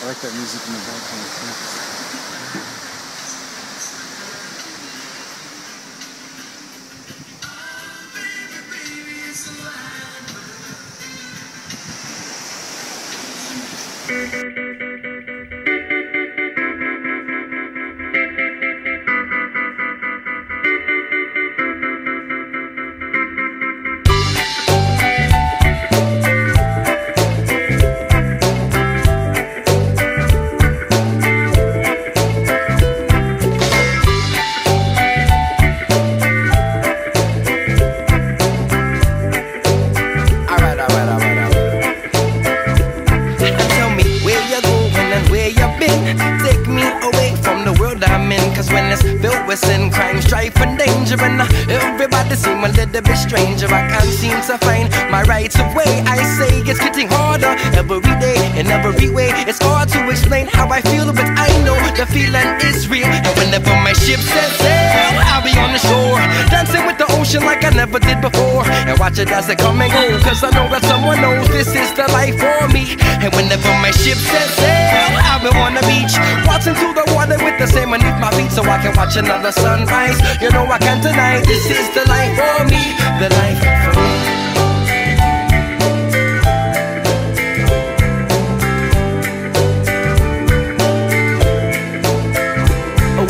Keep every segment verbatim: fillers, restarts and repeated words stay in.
I like that music in the background too. Crime, strife and danger, and everybody seem a little bit stranger. I can't seem to find my rights away. I say it's getting harder every day, in every way. It's hard to explain how I feel, but I know the feeling is real. And whenever my ship sets sail, I'll be on the shore, dancing with the ocean like I never did before, and watch it as it come and go, cause I know that someone knows this is the life for me. And whenever my ship sets sail, I'll be on the beach, watching through the water with the sand beneath my feet, so I can watch another the sunrise. You know I can't deny, this is the life for me, the life for me.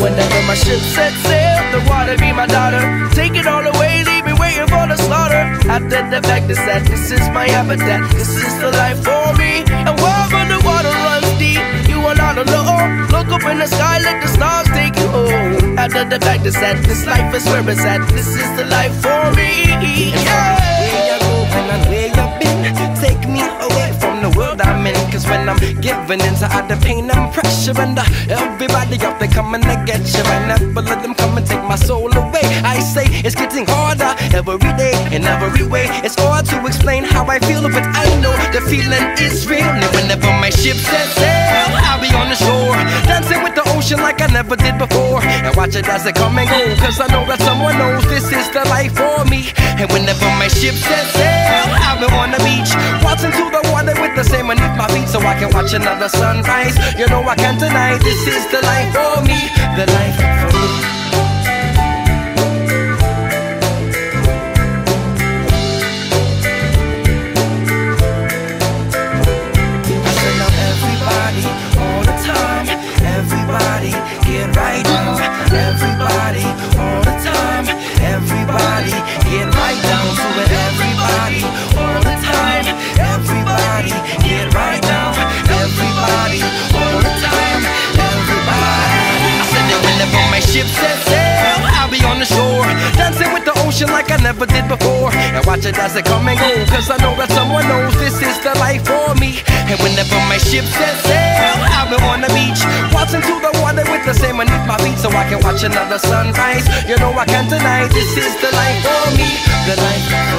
Whenever my ship sets sail, the water be my daughter. Take it all away, leave me waiting for the slaughter. After the fact is that this is my habitat, this is the life for me. And wherever the water runs deep, you are not alone. Look up in the sky, let the stars take you home. After the fact is that this life is where it's at, this is the life for me. Yeah. Where you going and where you been, take me away from the world I'm in. Cause when I'm giving in to all the pain and pressure, and uh, everybody out there coming to get you, and never let them come and take my soul away. I say it's getting harder every day, in every way. It's hard to explain how I feel, but I know the feeling is real. And whenever my ship sets sail, I'll be on the shore, dancing with the ocean like I never did before, and watch it as it come and go, cause I know that someone knows this is the life for me. And whenever my ship sets sail, I'll be on the beach, watching through the water with the sand beneath my feet, so I can watch another sunrise. You know I can't deny, this is the life for me, the life for me. I said now everybody, all the time, everybody, get right now. Everybody, all the time, everybody, get right down to it. Everybody, all the time, everybody, get right down. Everybody, all the time, everybody. I said that whenever my ship sets sail, I'll be on the shore, dancing with the ocean like I never did before, and watch it as it come and go, cause I know that someone knows this is the life for me. And whenever my ship sets sail, I'll be on the beach, watching through the water with the sand beneath my feet, so I can watch another sunrise. You know I can't deny, this is the life for me, the life for me.